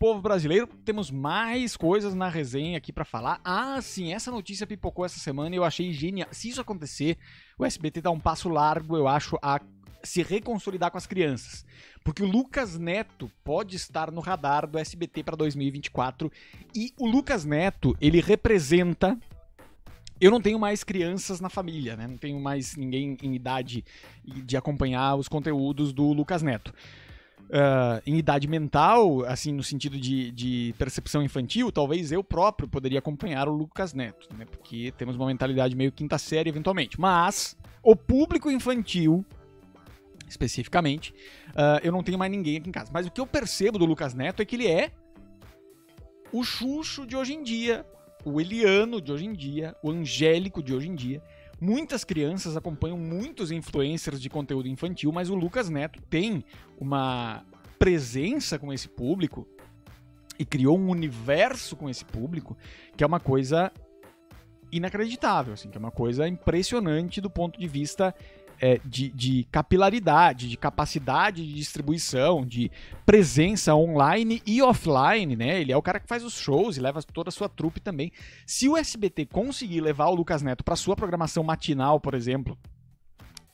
povo brasileiro, temos mais coisas na resenha aqui pra falar. Ah, sim, essa notícia pipocou essa semana e eu achei genial. Se isso acontecer, o SBT dá um passo largo, eu acho, a se reconsolidar com as crianças. Porque o Luccas Neto pode estar no radar do SBT pra 2024. E o Luccas Neto, ele representa... Eu não tenho mais crianças na família, né? Não tenho mais ninguém em idade de acompanhar os conteúdos do Luccas Neto. Em idade mental, assim, no sentido de percepção infantil, talvez eu próprio poderia acompanhar o Luccas Neto, né? Porque temos uma mentalidade meio quinta série, eventualmente. Mas o público infantil, especificamente, eu não tenho mais ninguém aqui em casa. Mas o que eu percebo do Luccas Neto é que ele é o Xuxo de hoje em dia, o Eliano de hoje em dia, o Angélico de hoje em dia. Muitas crianças acompanham muitos influencers de conteúdo infantil, mas o Luccas Neto tem uma presença com esse público e criou um universo com esse público que é uma coisa inacreditável, assim, que é uma coisa impressionante do ponto de vista de capilaridade, de capacidade de distribuição, de presença online e offline, né? Ele é o cara que faz os shows e leva toda a sua trupe também. Se o SBT conseguir levar o Luccas Neto para sua programação matinal, por exemplo,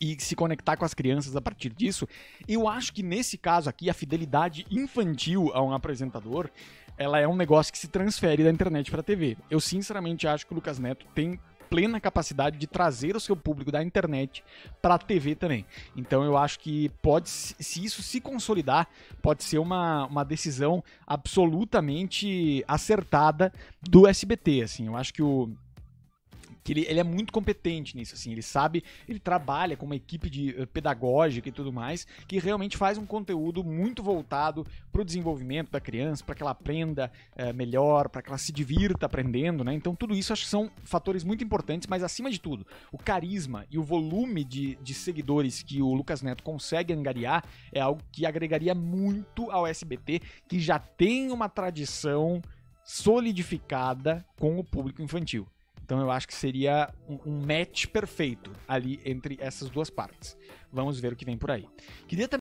e se conectar com as crianças a partir disso, eu acho que nesse caso aqui a fidelidade infantil a um apresentador, ela é um negócio que se transfere da internet para a TV. Eu sinceramente acho que o Luccas Neto tem plena capacidade de trazer o seu público da internet para a TV também. Então eu acho que pode, se isso se consolidar, pode ser uma decisão absolutamente acertada do SBT, assim. Eu acho que ele é muito competente nisso, assim, ele sabe, ele trabalha com uma equipe pedagógica e tudo mais, que realmente faz um conteúdo muito voltado para o desenvolvimento da criança, para que ela aprenda melhor, para que ela se divirta aprendendo, né? Então tudo isso acho que são fatores muito importantes, mas acima de tudo, o carisma e o volume de seguidores que o Luccas Neto consegue angariar é algo que agregaria muito ao SBT, que já tem uma tradição solidificada com o público infantil. Então eu acho que seria um match perfeito ali entre essas duas partes. Vamos ver o que vem por aí. Queria também